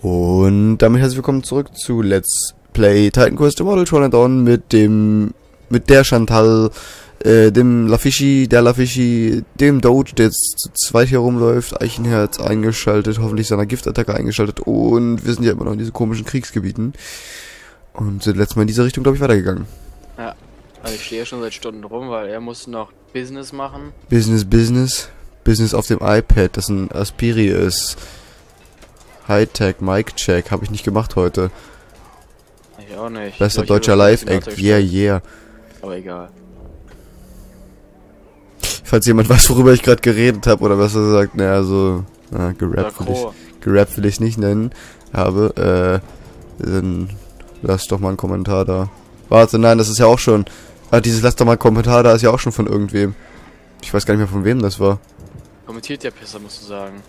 Und damit herzlich willkommen zurück zu Let's Play Titan Quest Immortal Throne mit der Chantal, dem Lafischi, dem Doge, der jetzt zu zweit hier rumläuft, Eichenherz eingeschaltet, hoffentlich seiner Giftattacke eingeschaltet, und wir sind ja immer noch in diesen komischen Kriegsgebieten und sind letztes Mal in diese Richtung, glaube ich, weitergegangen. Ja, also ich stehe ja schon seit Stunden rum, weil er muss noch Business machen. Business auf dem iPad, das ein Aspiri ist. Hightech, Mic-Check, habe ich nicht gemacht heute. Ich auch nicht. Bester deutscher Live-Act, yeah, yeah. Aber egal. Falls jemand weiß, worüber ich gerade geredet habe, oder was er sagt, naja, so, na, gerappt will ich nicht nennen, habe, dann lass doch mal einen Kommentar da. Warte, nein, das ist ja auch schon, dieses lass doch mal einen Kommentar da ist ja auch schon von irgendwem. Ich weiß gar nicht mehr, von wem das war. Kommentiert ihr Pisser, musst du sagen.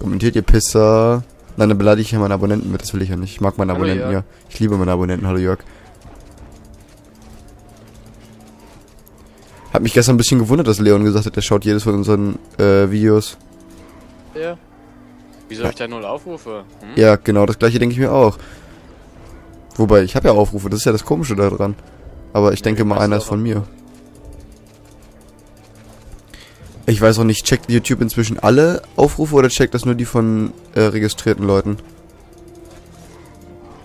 Kommentiert ihr Pisser. Nein, dann beleidige ich ja meine Abonnenten mit, das will ich ja nicht. Ich mag meine Abonnenten, ja. Ich liebe meine Abonnenten, hallo Jörg. Hat mich gestern ein bisschen gewundert, dass Leon gesagt hat, er schaut jedes von unseren Videos. Ja. Wieso habe ich da 0 Aufrufe? Hm? Ja, genau, das gleiche denke ich mir auch. Wobei, ich habe ja Aufrufe, das ist ja das Komische daran. Aber ich denke mal, einer ist von mir. Ich weiß auch nicht, checkt YouTube inzwischen alle Aufrufe oder checkt das nur die von registrierten Leuten?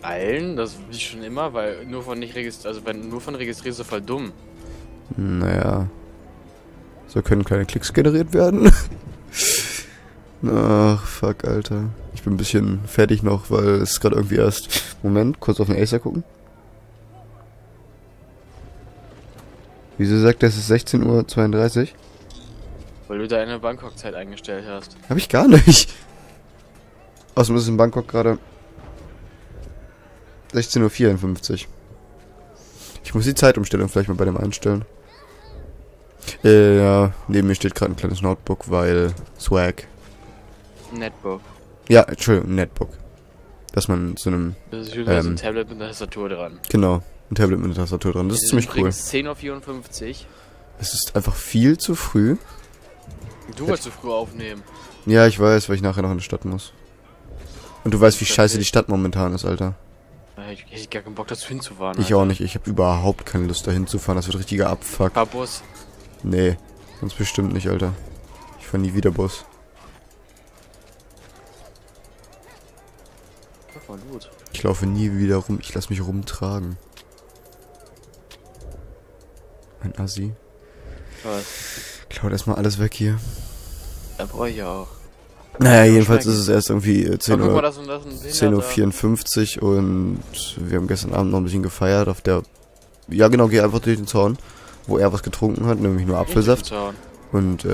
Allen? Das ist schon immer, weil nur von nicht registriert, also wenn nur von registriert ist, ist voll dumm. Naja. So können keine Klicks generiert werden. Ach, fuck, Alter. Ich bin ein bisschen fertig noch, weil es gerade irgendwie erst... Moment, kurz auf den Acer gucken. Wieso sagt er, es ist 16:32 Uhr? Weil du deine Bangkok-Zeit eingestellt hast. Hab ich gar nicht. Außerdem ist es in Bangkok gerade 16:54 Uhr. Ich muss die Zeitumstellung vielleicht mal bei dem einstellen. Ja, neben mir steht gerade ein kleines Notebook, weil... Swag. Netbook. Ja, Entschuldigung, Netbook. Dass man zu einem... Das ist so ein Tablet mit einer Tastatur dran. Genau, ein Tablet mit einer Tastatur dran. Das ist ziemlich cool. 10:54 Uhr. Es ist einfach viel zu früh. Du wolltest zu früh aufnehmen. Ja, ich weiß, weil ich nachher noch in die Stadt muss. Und du weißt, wie scheiße die Stadt momentan ist, Alter. Ich hätte gar keinen Bock dazu hinzufahren. Ich auch nicht, ich habe überhaupt keine Lust da hinzufahren, das wird richtiger Abfuck. Fahr Bus. Nee, ganz bestimmt nicht, Alter. Ich fahr nie wieder Bus. Das war gut. Ich laufe nie wieder rum, ich lass mich rumtragen. Ein Assi. Was? Ich hau erstmal alles weg hier. Da brauche ich ja auch. Naja, jedenfalls ist es erst irgendwie 10:54 Uhr und wir haben gestern Abend noch ein bisschen gefeiert auf der... Ja genau, geh einfach durch den Zaun, wo er was getrunken hat, nämlich nur Apfelsaft. Und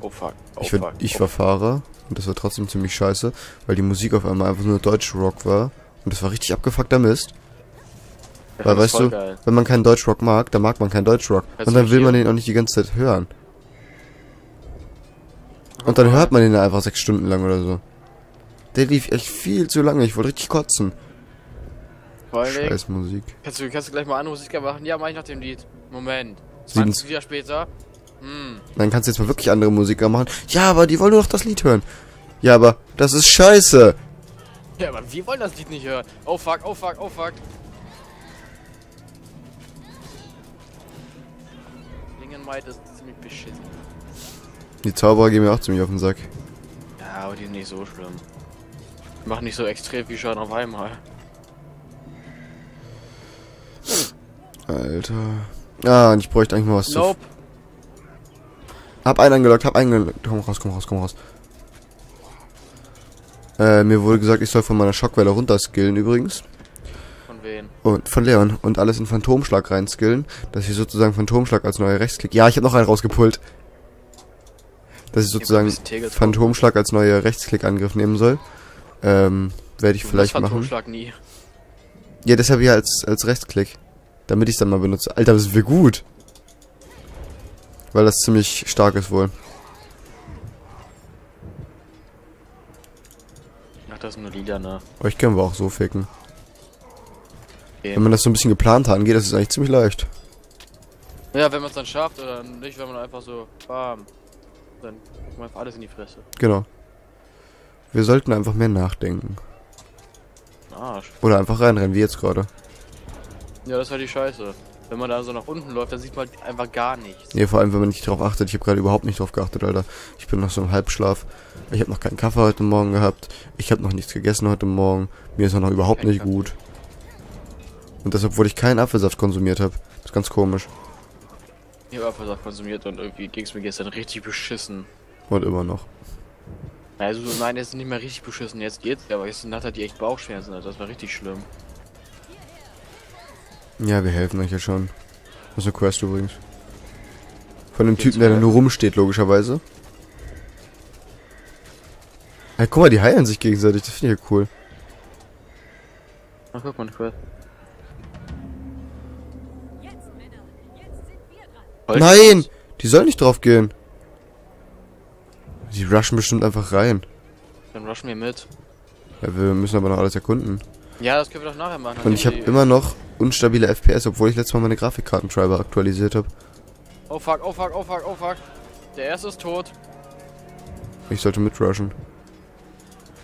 oh fuck, oh fuck. Ich war Fahrer und das war trotzdem ziemlich scheiße, weil die Musik auf einmal einfach nur Deutschrock war. Und das war richtig abgefuckter Mist. Weil, weißt du, wenn man keinen Deutschrock mag, dann mag man keinen Deutschrock. Und dann will man den auch nicht die ganze Zeit hören. Und dann hört man den einfach 6 Stunden lang oder so. Der lief echt viel zu lange, ich wollte richtig kotzen. Scheiß Musik. Kannst du gleich mal andere Musiker machen? Ja, mach ich nach dem Lied. Moment. 20 Lieder später? Hm. Dann kannst du jetzt mal wirklich andere Musiker machen. Ja, aber die wollen nur noch das Lied hören. Ja, aber das ist scheiße. Ja, aber wir wollen das Lied nicht hören. Oh fuck, oh fuck, oh fuck. Lingenmeid ist ziemlich beschissen. Die Zauberer gehen mir auch ziemlich auf den Sack. Ja, aber die sind nicht so schlimm. Die machen nicht so extrem wie Schaden auf einmal. Alter. Ah, und ich bräuchte eigentlich mal was zu... Hab einen angelockt. Komm raus. Mir wurde gesagt, ich soll von meiner Schockwelle runterskillen übrigens. Von wem? Und von Leon. Und alles in Phantomschlag reinskillen. Dass ich sozusagen Phantomschlag als neuer Rechtsklick... Ja, ich hab noch einen rausgepult. Dass ich sozusagen Phantomschlag als neuer Rechtsklickangriff nehmen soll. Werde ich vielleicht machen. Phantomschlag nie. Ja, deshalb ja als Rechtsklick. Damit ich es dann mal benutze. Alter, das sind wir gut. Weil das ziemlich stark ist wohl. Ach, das sind nur Lieder, ne? Euch können wir auch so ficken. Okay. Wenn man das so ein bisschen geplant angeht, das ist eigentlich ziemlich leicht. Ja, wenn man es dann schafft oder nicht, wenn man einfach so... Bam. Dann gucken wir einfach alles in die Fresse. Genau. Wir sollten einfach mehr nachdenken. Arsch. Oder einfach reinrennen, wie jetzt gerade. Ja, das war die Scheiße. Wenn man da so nach unten läuft, dann sieht man einfach gar nichts. Nee, vor allem, wenn man nicht drauf achtet. Ich habe gerade überhaupt nicht drauf geachtet, Alter. Ich bin noch so im Halbschlaf. Ich habe noch keinen Kaffee heute Morgen gehabt. Ich habe noch nichts gegessen heute Morgen. Mir ist auch noch überhaupt nicht gut. Und deshalb, obwohl ich keinen Apfelsaft konsumiert habe. Das ist ganz komisch. Ich habe Apfelsaft konsumiert und irgendwie ging es mir gestern richtig beschissen. Und immer noch. Also, nein, jetzt ist nicht mehr richtig beschissen. Jetzt geht's. Aber gestern Nacht hat die echt Bauchschmerzen. Also das war richtig schlimm. Ja, wir helfen euch ja schon. Das ist eine Quest übrigens. Von dem Typen, der da nur rumsteht, logischerweise. Hey, guck mal, die heilen sich gegenseitig. Das finde ich ja cool. Ach, guck mal, eine Quest. Nein! Die sollen nicht drauf gehen. Die rushen bestimmt einfach rein. Dann rushen wir mit. Ja, wir müssen aber noch alles erkunden. Ja, das können wir doch nachher machen. Und ich habe immer noch unstabile FPS, obwohl ich letztes Mal meine Grafikkartentreiber aktualisiert habe. Oh fuck, oh fuck, oh fuck, oh fuck. Der erste ist tot. Ich sollte mitrushen.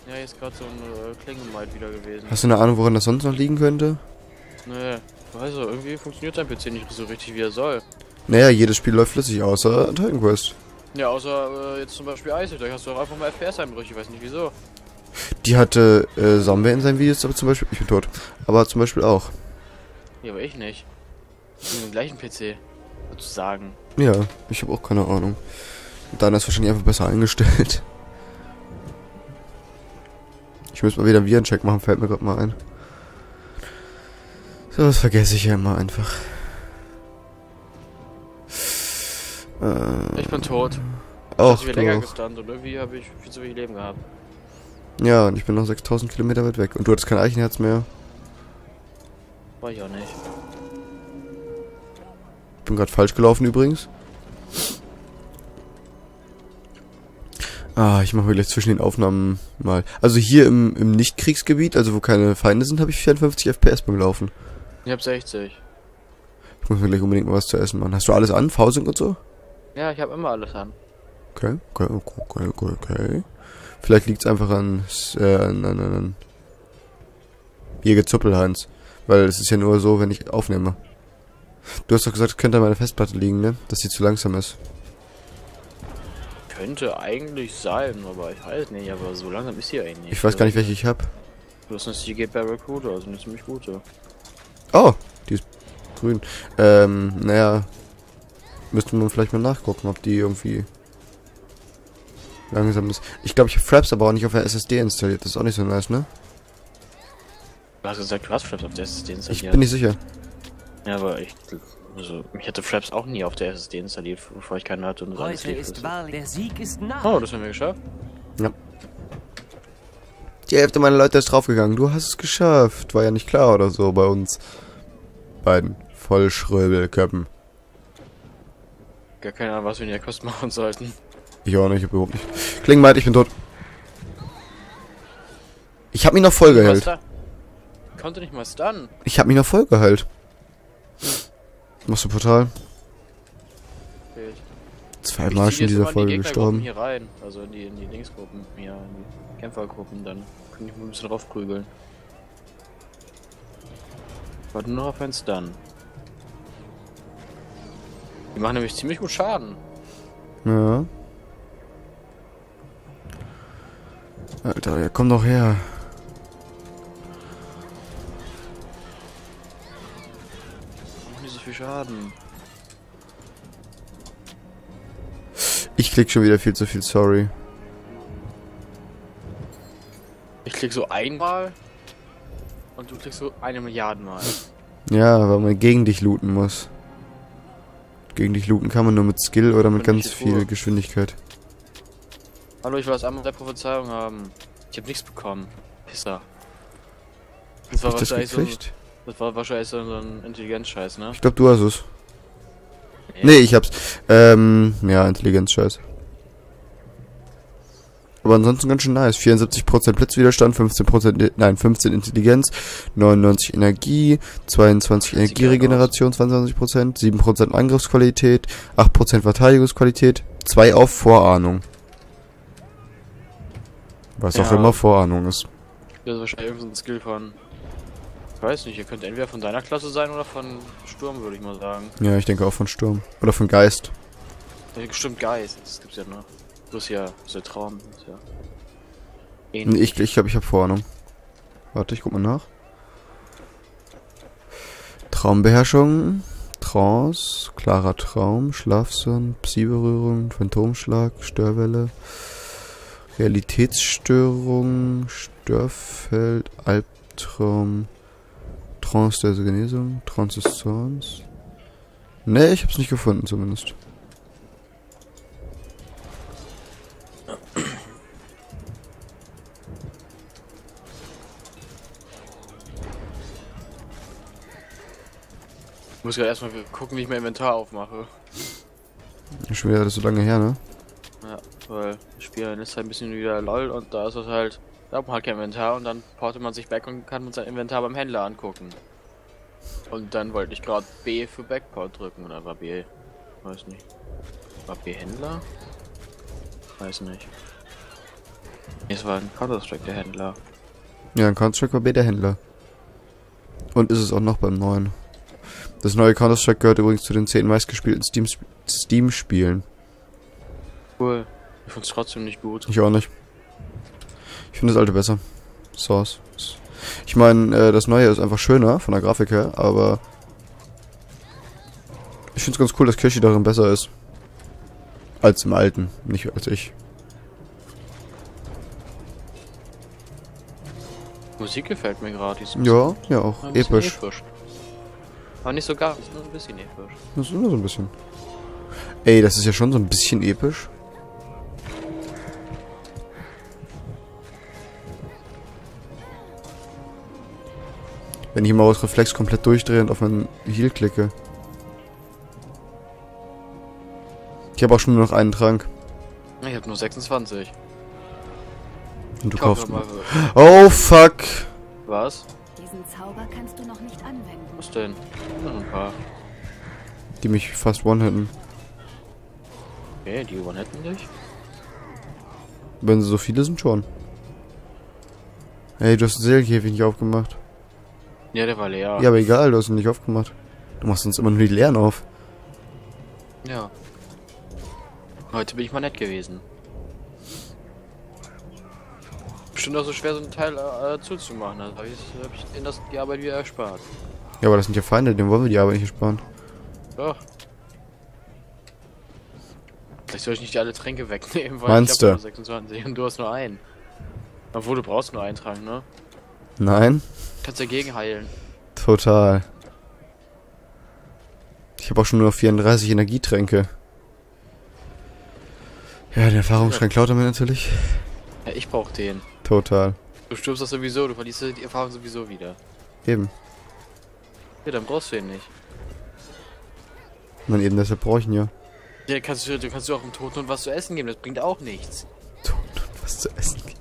Ja, hier ist gerade so ein Klingelmaid wieder gewesen. Hast du eine Ahnung, woran das sonst noch liegen könnte? Nee, weißt du, irgendwie funktioniert dein PC nicht so richtig, wie er soll. Naja, jedes Spiel läuft flüssig, außer Titan Quest. Ja, außer jetzt zum Beispiel Acer, da hast du doch einfach mal FPS-Einbrüche, ich weiß nicht wieso. Die hatte Somewhere in seinen Videos, aber zum Beispiel, ich bin tot, aber zum Beispiel auch. Ja, aber ich nicht. Ich bin im gleichen PC, sozusagen. Ja, ich habe auch keine Ahnung. Und dann ist wahrscheinlich einfach besser eingestellt. Ich müsste mal wieder einen Virencheck machen, fällt mir gerade mal ein. So, das vergesse ich ja immer einfach. Ich bin tot. Auch ich bin länger gestanden und irgendwie habe ich viel zu wenig Leben gehabt. Ja, und ich bin noch 6000 Kilometer weit weg. Und du hattest kein Eichenherz mehr. War ich auch nicht. Ich bin gerade falsch gelaufen übrigens. Ah, ich mache mir gleich zwischen den Aufnahmen mal. Also hier im Nicht-Kriegsgebiet, also wo keine Feinde sind, habe ich 54 FPS beim Laufen. Ich habe 60. Ich muss mir gleich unbedingt mal was zu essen machen. Hast du alles an? V-Sync und so? Ja, ich habe immer alles an. Okay, okay, okay, okay, okay. Vielleicht liegt's einfach an hier Gezuppelhans, weil es ist ja nur so, wenn ich aufnehme. Du hast doch gesagt, es könnte an meiner Festplatte liegen, ne? Dass sie zu langsam ist. Könnte eigentlich sein, aber ich weiß nicht, aber so langsam ist sie eigentlich nicht. Ich weiß gar nicht, welche ich hab. Du hast eine CG Barracuda, also eine ziemlich gute. Oh, die ist grün. Naja, müsste man vielleicht mal nachgucken, ob die irgendwie langsam ist. Ich glaube, ich habe Fraps aber auch nicht auf der SSD installiert. Das ist auch nicht so nice, ne? Du hast gesagt, du hast Fraps auf der SSD installiert. Ich bin nicht sicher. Ja, aber ich... Also, ich hatte Fraps auch nie auf der SSD installiert, bevor ich keine hatte. Und heute ist Wahl, der Sieg ist nah. Oh, das haben wir geschafft. Ja. Die Hälfte meiner Leute ist draufgegangen. Du hast es geschafft. War ja nicht klar oder so bei uns. Beiden Vollschröbelköppen. Gar keine Ahnung, was wir in der Kost machen sollten. Ich auch nicht, ich hab überhaupt nicht. Klingenmaid, ich bin tot. Ich hab mich noch voll geheilt. Konnte nicht mal stunnen. Ich hab mich noch voll geheilt. Machst du Portal? Okay. Zweimal schon in dieser Folge gestorben. Hier rein. Also in die Dingsgruppen, ja, in die Kämpfergruppen, dann kann ich mal ein bisschen raufprügeln. Warte nur noch auf einen Stun. Die machen nämlich ziemlich gut Schaden. Ja. Alter, ja, komm doch her. Nicht so viel Schaden. Ich klick schon wieder viel zu viel, sorry. Ich klick so einmal und du klickst so 1 Milliarde Mal. Ja, weil man gegen dich looten muss. Gegen dich looten kann man nur mit Skill oder mit ganz viel Geschwindigkeit. Hallo, ich will das einmal der Prophezeiung haben. Ich hab nichts bekommen. Pisser. Das war wahrscheinlich so ein Intelligenzscheiß, ne? Ich glaub, du hast es. Nee, ich hab's. Ja, Intelligenzscheiß. Aber ansonsten ganz schön nice. 74% Blitzwiderstand, 15%, nein, 15 Intelligenz, 99 Energie, 22 Energieregeneration, 22%, 7% Angriffsqualität, 8% Verteidigungsqualität, 2 auf Vorahnung. Was auch immer Vorahnung ist. Das ist wahrscheinlich irgendein Skill von... Ich weiß nicht, ihr könnt entweder von deiner Klasse sein oder von Sturm, würde ich mal sagen. Ja, ich denke auch von Sturm. Oder von Geist. Ja, bestimmt Geist, das gibt's ja noch. Das ist ja der Traum. Ist ja ähnlich. Nee, ich glaube, ich habe Vorahnung. Warte, ich guck mal nach. Traumbeherrschung, Trance, klarer Traum, Schlafsinn, Psi-Berührung, Phantomschlag, Störwelle, Realitätsstörung, Störfeld, Albtraum, Trance der Genesung, Trance des Zorns. Ne, ich hab's nicht gefunden zumindest. Ich muss gerade erstmal gucken, wie ich mein Inventar aufmache. Schon wieder das so lange her, ne? Ja, weil ich spiele jetzt halt ein bisschen wieder LOL und da ist das halt, da hat man halt kein Inventar und dann portet man sich back und kann sein Inventar beim Händler angucken. Und dann wollte ich gerade B für Backport drücken oder war B, weiß nicht. War B Händler? Weiß nicht. Es war ein Counter-Strike der Händler. Ja, ein Counter-Strike war B der Händler. Und ist es auch noch beim neuen. Das neue Counter-Strike gehört übrigens zu den 10 meistgespielten Steam-Spielen. Cool. Ich find's trotzdem nicht gut. Ich auch nicht. Ich finde das alte besser. Source. Ich meine, das neue ist einfach schöner, von der Grafik her, aber... Ich find's ganz cool, dass Kirschi darin besser ist. Als im alten, nicht als ich. Musik gefällt mir gerade. Ja, ja auch. Episch. Episch. Aber nicht so gar, ist nur so ein bisschen episch. Das ist nur so ein bisschen. Ey, das ist ja schon so ein bisschen episch. Wenn ich immer aus Reflex komplett durchdrehe und auf meinen Heal klicke. Ich habe auch schon nur noch einen Trank. Ich habe nur 26. Und du kaufst mal. Oh fuck! Was? Diesen Zauber kannst du noch nicht anwenden. Was denn? Ein paar. Die mich fast one-hitten. Okay, die one-hitten dich? Wenn sie so viele sind, schon. Hey, du hast den Seelkäfig nicht aufgemacht. Ja, der war leer. Ja, aber egal, du hast ihn nicht aufgemacht. Du machst uns immer nur die leeren auf. Ja. Heute bin ich mal nett gewesen. Bestimmt auch so schwer, so ein Teil zuzumachen. Also hab ich in das die Arbeit wieder erspart. Ja, aber das sind ja Feinde, denen wollen wir die Arbeit nicht ersparen. Doch. Vielleicht soll ich nicht alle Tränke wegnehmen, weil meinst ich hab nur 26 und du hast nur einen. Obwohl, du brauchst nur einen Trank, ne? Nein. Kannst dagegen heilen. Total. Ich habe auch schon nur noch 34 Energietränke. Ja, den Erfahrungsschrank klaut er mir natürlich. Ja, ich brauch den. Total. Du stirbst das sowieso, du verlierst die Erfahrung sowieso wieder. Eben. Ja, dann brauchst du ihn nicht. Man eben, deshalb brauche ich ihn ja. Ja, kannst du auch im Toten und was zu essen geben, das bringt auch nichts. Toten und was zu essen geben.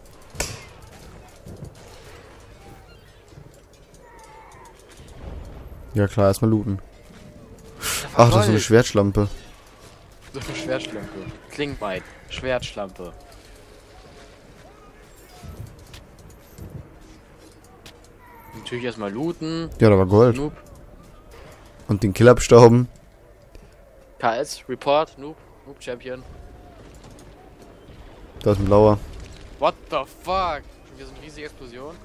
Ja klar, erstmal looten. Ach, das ist so eine Schwertschlampe. So eine Schwertschlampe. Klingbeil. Schwertschlampe. Natürlich erstmal looten. Ja, da war Gold. Noob. Und den Killer bestauben. KS, Report, Noob, Noob Champion. Da ist ein blauer. What the fuck? Schon wieder so eine riesige Explosion.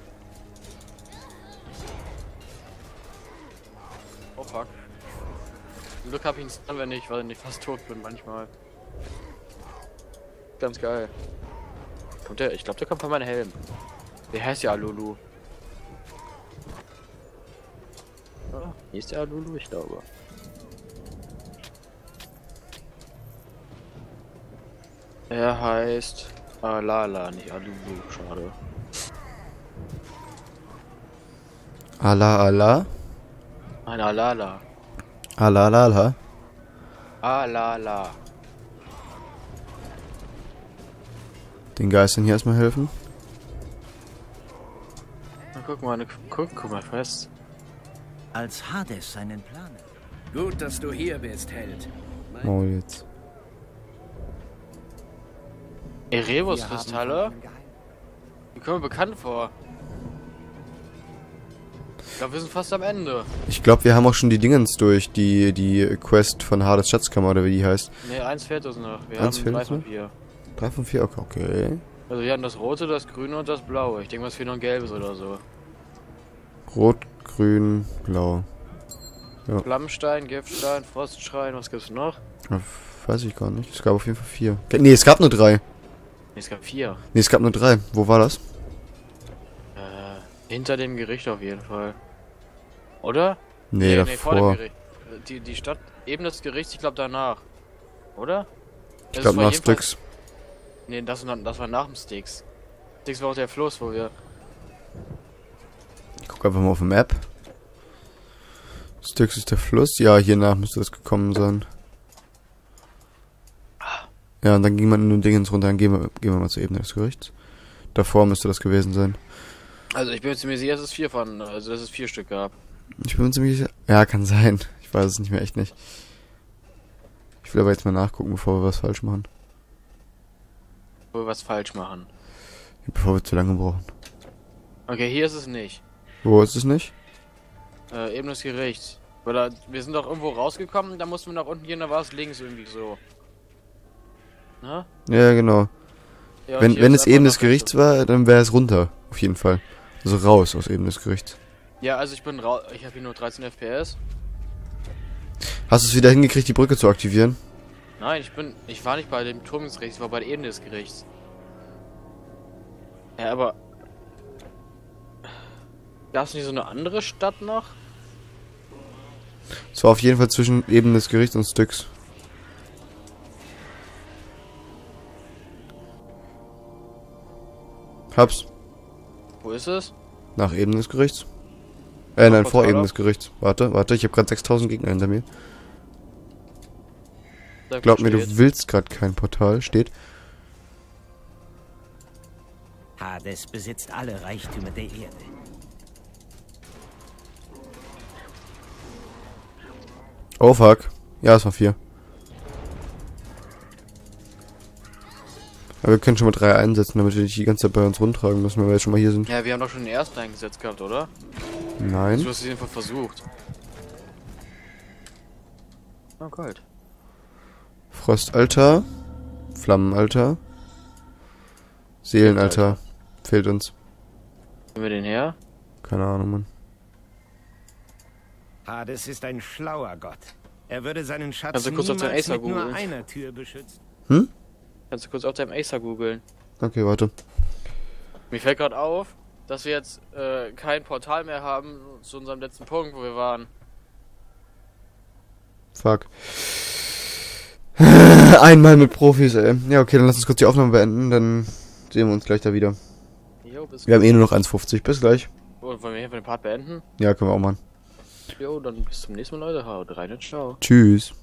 Oh fuck. Zum Glück hab ich ihn stun, weil ich fast tot bin manchmal. Ganz geil. Kommt der? Ich glaube, der kommt von meinem Helm. Der heißt ja Alulu. Hier ist der Alulu, ich glaube. Er heißt Alala, nicht Alulu, schade. Ala Ala? Nein, Alala. Alala. Alala. Den Geistern hier erstmal helfen. Na, guck mal fest. Als Hades seinen Plan. Gut, dass du hier bist, Held. Oh, jetzt. Erebus-Kristalle? Die kommen mir bekannt vor. Ich glaube, wir sind fast am Ende. Ich glaube, wir haben auch schon die Dingens durch, die Quest von Hades Schatzkammer oder wie die heißt. Ne, eins fehlt uns noch. Wir haben 3 von 4. 3 von 4, okay. Also wir haben das rote, das grüne und das blaue. Ich denke mal, es fehlt noch ein gelbes oder so. Rot, grün, blau. Ja. Flammenstein, Giftstein, Frostschrein, was gibt's noch? Ja, weiß ich gar nicht. Es gab auf jeden Fall 4. Ne, es gab nur 3. Ne, es gab 4. Ne, es gab nur 3. Wo war das? Hinter dem Gericht auf jeden Fall. Oder? Nee, davor. Vor dem Gericht. Die Stadt, eben das Gericht, ich glaube danach. Oder? Ich glaube nach Styx. Nee, das war nach dem Styx. Styx war auch der Fluss, wo wir... Ich guck einfach mal auf die Map. Styx ist der Fluss. Ja, hier nach müsste das gekommen sein. Ja, und dann ging man in den Dingens runter. Dann gehen wir mal zur Ebene des Gerichts. Davor müsste das gewesen sein. Also ich bin mir ziemlich sicher, dass es 4 von, also dass es 4 Stück gab. Ich bin mir ziemlich sicher. Ja, kann sein. Ich weiß es nicht mehr, echt nicht. Ich will aber jetzt mal nachgucken, bevor wir was falsch machen. Bevor wir was falsch machen. Bevor wir zu lange brauchen. Okay, hier ist es nicht. Wo ist es nicht? Eben das Gericht. Weil da, wir sind doch irgendwo rausgekommen, da mussten wir nach unten gehen, da war es links irgendwie so. Na? Ja, genau. Ja, wenn es eben des Gerichts war, dann wäre es runter. Auf jeden Fall. Also raus aus Ebene des Gerichts. Ja, also ich bin raus. Ich habe hier nur 13 FPS. Hast du es wieder hingekriegt, die Brücke zu aktivieren? Nein, ich war nicht bei dem Turm des Gerichts, ich war bei der Ebene des Gerichts. Ja, aber... Gab es nicht so eine andere Stadt noch? Es war auf jeden Fall zwischen Ebene des Gerichts und Styx. Hab's. Wo ist es? Nach Ebene des Gerichts. Nein, vor Ebene des Gerichts. Warte, ich habe gerade 6000 Gegner hinter mir. Glaub mir, du willst gerade kein Portal, steht. Hades besitzt alle Reichtümer der Erde. Oh fuck. Ja, es war 4. Aber wir können schon mal 3 einsetzen, damit wir nicht die ganze Zeit bei uns rumtragen müssen, weil wir jetzt schon mal hier sind. Ja, wir haben doch schon den ersten eingesetzt gehabt, oder? Nein. Du hast es jedenfalls versucht. Oh, Gold. Frostalter. Flammenalter. Seelenalter. Fehlt uns. Nehmen wir den her? Keine Ahnung, Mann. Hades ist ein schlauer Gott. Er würde seinen Schatz also kurz auf den Acer googeln. Nur einer Tür beschützen. Hm? Kannst du kurz auf deinem Acer googeln? Okay, warte. Mir fällt gerade auf, dass wir jetzt kein Portal mehr haben zu unserem letzten Punkt, wo wir waren. Fuck. Einmal mit Profis, ey. Ja, okay, dann lass uns kurz die Aufnahme beenden, dann sehen wir uns gleich da wieder. Jo, bis gleich. Wir haben eh nur noch 1,50. Bis gleich. Und wollen wir hier den Part beenden? Ja, können wir auch machen. Jo, dann bis zum nächsten Mal, Leute. Haut rein und ciao. Tschüss.